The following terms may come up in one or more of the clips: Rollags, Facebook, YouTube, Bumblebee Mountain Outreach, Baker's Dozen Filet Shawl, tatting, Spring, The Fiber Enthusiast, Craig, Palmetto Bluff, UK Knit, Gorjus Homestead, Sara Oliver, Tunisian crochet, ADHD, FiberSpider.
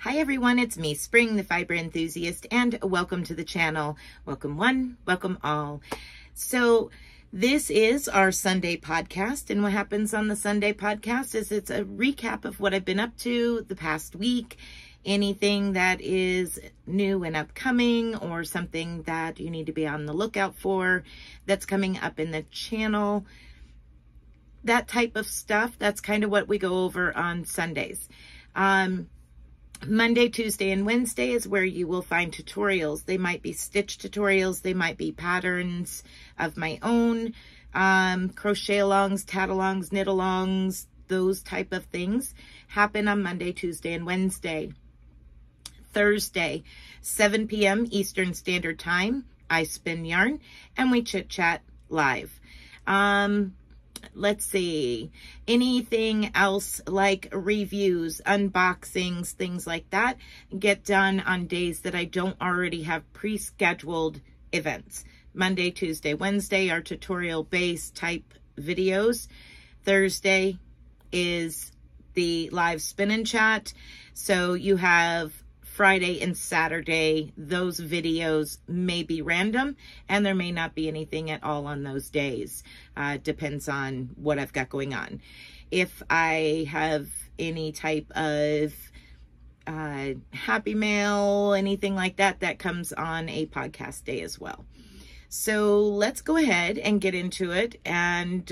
Hi everyone, it's me, Spring, the fiber enthusiast, and welcome to the channel. Welcome one, welcome all. So this is our Sunday podcast, and what happens on the Sunday podcast is it's a recap of what I've been up to the past week, anything that is new and upcoming or something that you need to be on the lookout for that's coming up in the channel, that type of stuff. That's kind of what we go over on Sundays. Monday, Tuesday, and Wednesday is where you will find tutorials. They might be stitch tutorials. They might be patterns of my own, crochet alongs, tat alongs, knit alongs, those type of things happen on Monday, Tuesday, and Wednesday. Thursday, 7 p.m. Eastern Standard Time, I spin yarn and we chit chat live. Let's see, anything else like reviews, unboxings, things like that get done on days that I don't already have pre-scheduled events. Monday, Tuesday, Wednesday are tutorial-based type videos. Thursday is the live spin and chat. So you have Friday and Saturday. Those videos may be random and there may not be anything at all on those days. Depends on what I've got going on. If I have any type of happy mail, anything like that, that comes on a podcast day as well. So let's go ahead and get into it and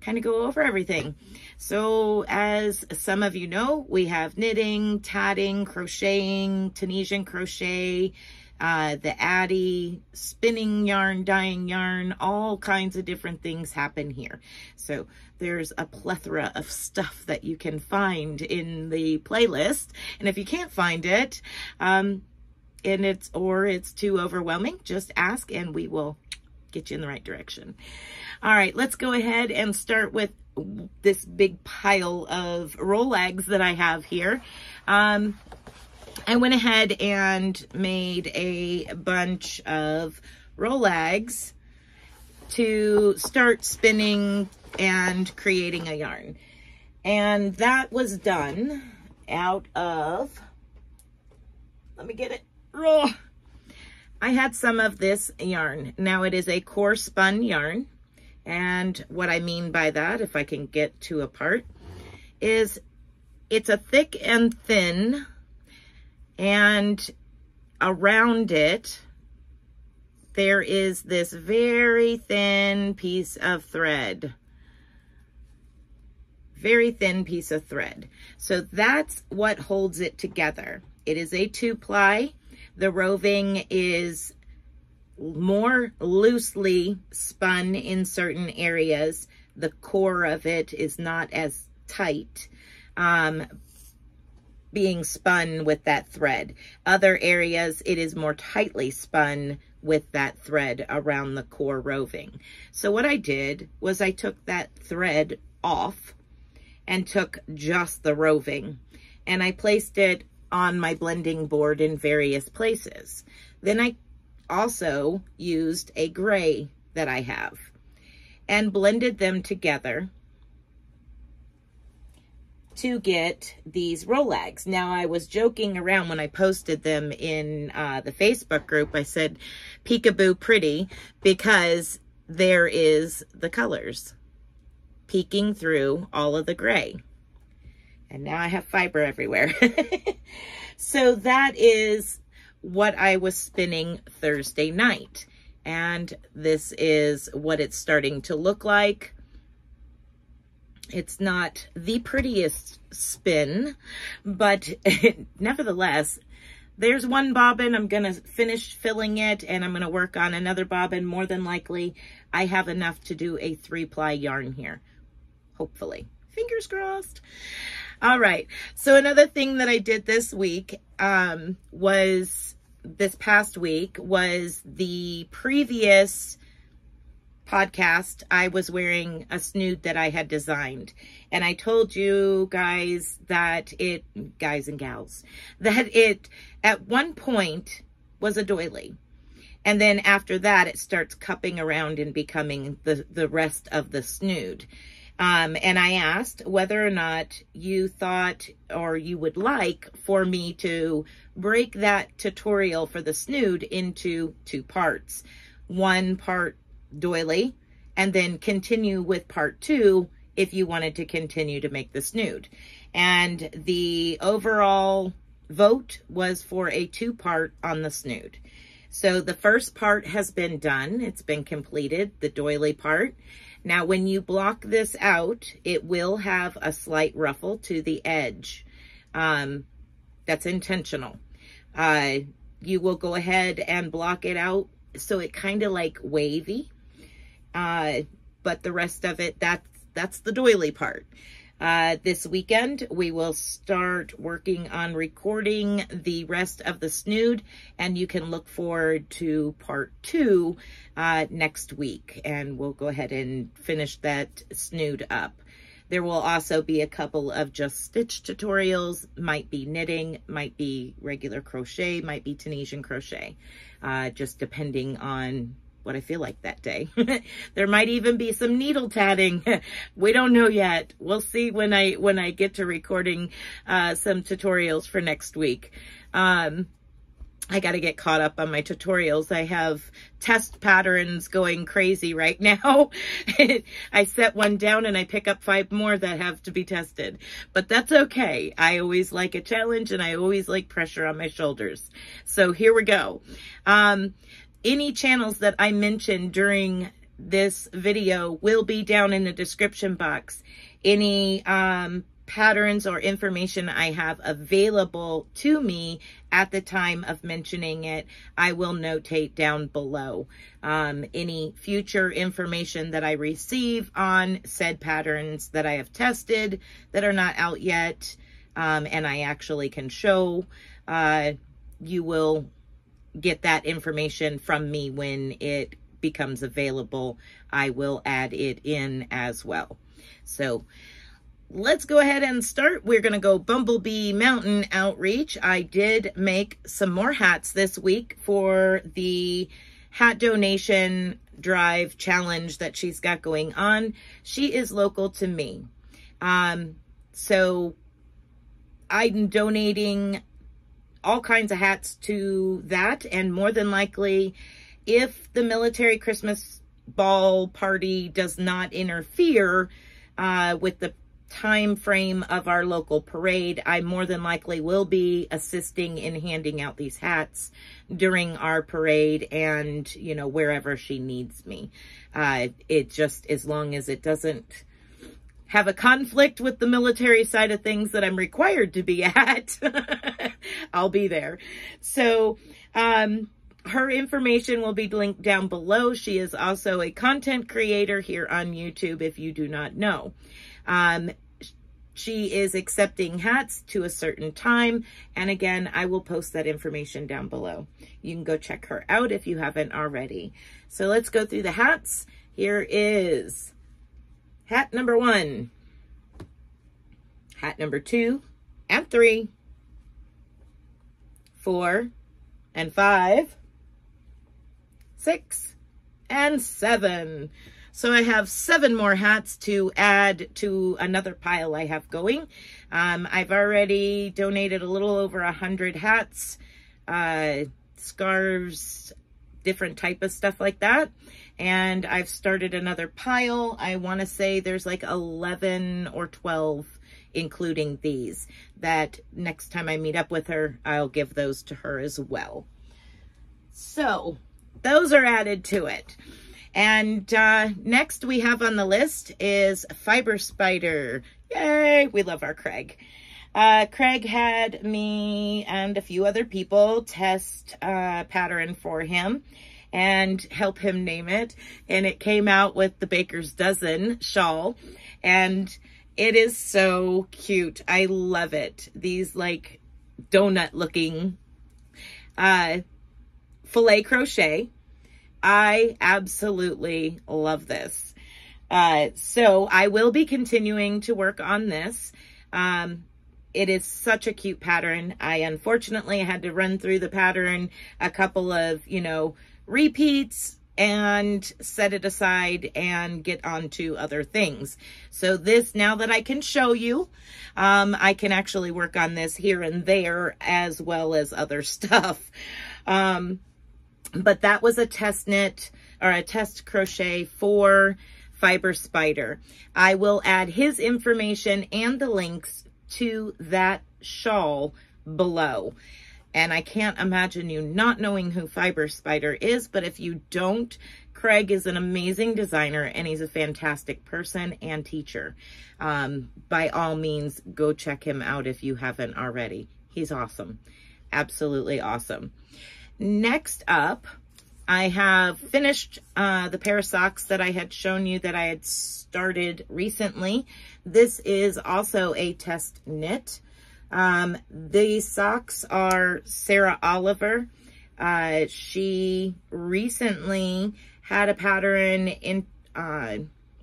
kind of go over everything. So as some of you know, we have knitting, tatting, crocheting, Tunisian crochet, the Addie, spinning yarn, dyeing yarn, all kinds of different things happen here. So there's a plethora of stuff that you can find in the playlist. And if you can't find it, and it's too overwhelming, just ask and we will get you in the right direction. All right, let's go ahead and start with this big pile of Rollags that I have here. I went ahead and made a bunch of Rollags to start spinning and creating a yarn. And that was done out of, let me get it, roll. I had some of this yarn. Now it is a coarse spun yarn. And what I mean by that, if I can get to a part, is it's a thick and thin, and around it, there is this very thin piece of thread. Very thin piece of thread. So that's what holds it together. It is a 2-ply. The roving is more loosely spun in certain areas. The core of it is not as tight, being spun with that thread. Other areas, it is more tightly spun with that thread around the core roving. So what I did was I took that thread off and took just the roving, and I placed it on my blending board in various places. Then I also used a gray that I have and blended them together to get these Rollags. Now I was joking around when I posted them in the Facebook group. I said, peekaboo pretty, because there is the colors peeking through all of the gray. And now I have fiber everywhere. So that is what I was spinning Thursday night. And this is what it's starting to look like. It's not the prettiest spin, but nevertheless, there's one bobbin. I'm going to finish filling it and I'm going to work on another bobbin. More than likely, I have enough to do a 3-ply yarn here. Hopefully. Fingers crossed. All right, so another thing that I did this week was the previous podcast, I was wearing a snood that I had designed. And I told you guys that it, guys and gals, that it at one point was a doily. And then after that, it starts cupping around and becoming the rest of the snood. And I asked whether or not you thought or you would like for me to break that tutorial for the snood into two parts. One part doily, and then continue with part two if you wanted to continue to make the snood. And the overall vote was for a two-part on the snood. So the first part has been done. It's been completed, the doily part. Now, when you block this out, it will have a slight ruffle to the edge. That's intentional. You will go ahead and block it out so it kind of like wavy. But the rest of it, that's the doily part. This weekend, we will start working on recording the rest of the snood, and you can look forward to part two next week, and we'll go ahead and finish that snood up. There will also be a couple of just stitch tutorials, might be knitting, might be regular crochet, might be Tunisian crochet, just depending on what I feel like that day. There might even be some needle tatting. We don't know yet. We'll see when I get to recording some tutorials for next week. I got to get caught up on my tutorials. I have test patterns going crazy right now. I set one down and I pick up 5 more that have to be tested, but that's okay. I always like a challenge and I always like pressure on my shoulders. So here we go. Any channels that I mentioned during this video will be down in the description box. Any patterns or information I have available to me at the time of mentioning it, I will notate down below. Any future information that I receive on said patterns that I have tested that are not out yet, and I actually can show, you will get that information from me when it becomes available. I will add it in as well. So let's go ahead and start. We're going to go Bumblebee Mountain Outreach. I did make some more hats this week for the hat donation drive challenge that she's got going on. She is local to me. So I'm donating all kinds of hats to that, and more than likely, if the military Christmas ball party does not interfere with the time frame of our local parade, I more than likely will be assisting in handing out these hats during our parade and, you know, wherever she needs me. It just, as long as it doesn't have a conflict with the military side of things that I'm required to be at, I'll be there. So her information will be linked down below. She is also a content creator here on YouTube, if you do not know. She is accepting hats to a certain time. And again, I will post that information down below. You can go check her out if you haven't already. So let's go through the hats. Here is hat number 1, hat number 2 and 3, 4 and 5, 6 and 7. So I have 7 more hats to add to another pile I have going. I've already donated a little over 100 hats, scarves, different type of stuff like that. And I've started another pile. I want to say there's like 11 or 12, including these, that next time I meet up with her, I'll give those to her as well. So those are added to it. And next we have on the list is FiberSpider. Yay, we love our Craig. Craig had me and a few other people test a pattern for him and help him name it, and it came out with the Baker's Dozen shawl, and it is so cute. I love it. These like donut looking filet crochet, I absolutely love this. So I will be continuing to work on this. It is such a cute pattern. I unfortunately had to run through the pattern a couple of, you know, repeats and set it aside and get on to other things. So this, now that I can show you, I can actually work on this here and there as well as other stuff. But that was a test knit or a test crochet for FiberSpider. I will add his information and the links to that shawl below. And I can't imagine you not knowing who FiberSpider is, but if you don't, Craig is an amazing designer and he's a fantastic person and teacher. By all means, go check him out if you haven't already. He's awesome. Absolutely awesome. Next up, I have finished the pair of socks that I had shown you that I had started recently. This is also a test knit. The socks are Sara Oliver. She recently had a pattern in,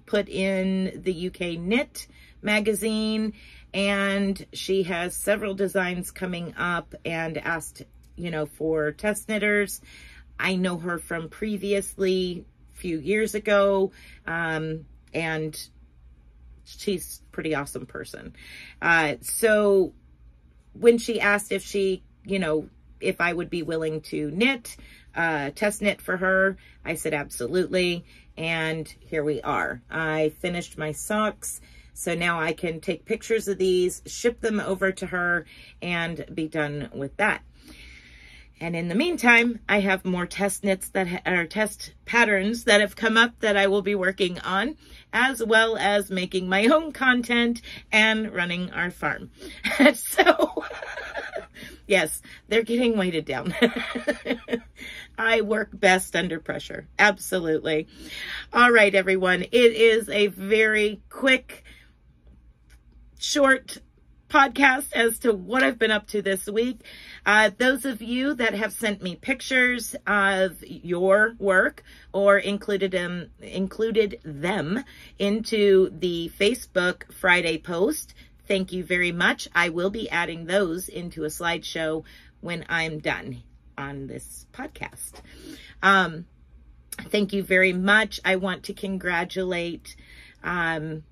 put in the UK Knit magazine, and she has several designs coming up and asked, you know, for test knitters. I know her from previously, a few years ago, and she's a pretty awesome person. So when she asked if she, you know, if I would be willing to knit, test knit for her, I said absolutely. And here we are. I finished my socks. So now I can take pictures of these, ship them over to her, and be done with that. And in the meantime, I have more test knits that are test patterns that have come up that I will be working on, as well as making my own content and running our farm. So yes, they're getting weighted down. I work best under pressure. Absolutely. All right, everyone. It is a very quick, short podcast as to what I've been up to this week. Those of you that have sent me pictures of your work or included them into the Facebook Friday post, thank you very much. I will be adding those into a slideshow when I'm done on this podcast. Thank you very much. I want to congratulate Gorjus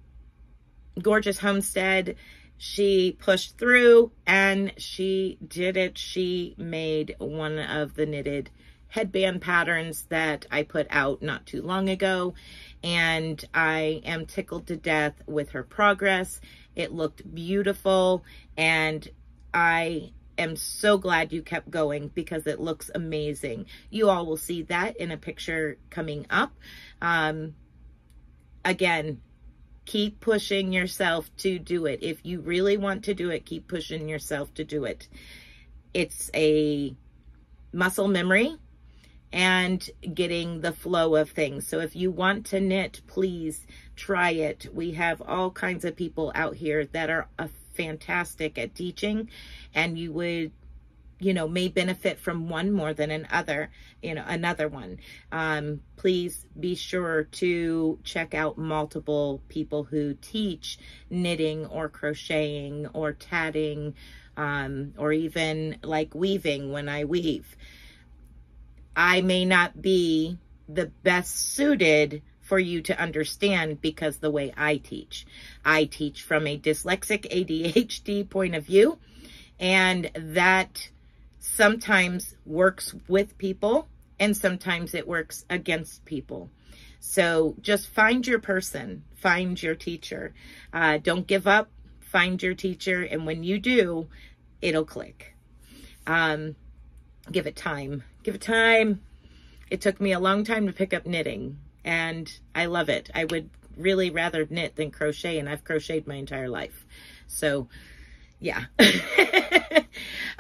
Homestead. She pushed through and she did it. She made one of the knitted headband patterns that I put out not too long ago, and I am tickled to death with her progress. It looked beautiful, and I am so glad you kept going because it looks amazing. You all will see that in a picture coming up. Again, keep pushing yourself to do it. If you really want to do it, keep pushing yourself to do it. It's a muscle memory and getting the flow of things. So if you want to knit, please try it. We have all kinds of people out here that are fantastic at teaching, and you would, you know, may benefit from one more than another, you know, another one. Please be sure to check out multiple people who teach knitting or crocheting or tatting, or even like weaving. When I weave, I may not be the best suited for you to understand because the way I teach from a dyslexic ADHD point of view, and that sometimes works with people and sometimes it works against people. So just find your person, find your teacher. Don't give up, find your teacher. And when you do, it'll click. Give it time, give it time. It took me a long time to pick up knitting and I love it. I would really rather knit than crochet, and I've crocheted my entire life. So yeah.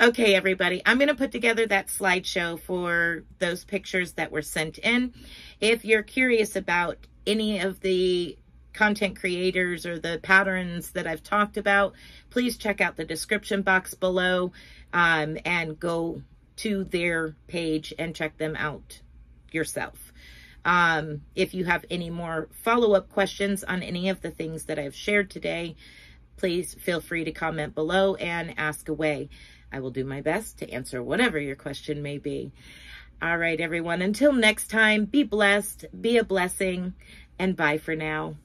Okay, everybody, I'm going to put together that slideshow for those pictures that were sent in. If you're curious about any of the content creators or the patterns that I've talked about, please check out the description box below, and go to their page and check them out yourself. If you have any more follow-up questions on any of the things that I've shared today, please feel free to comment below and ask away. I will do my best to answer whatever your question may be. All right, everyone, until next time, be blessed, be a blessing, and bye for now.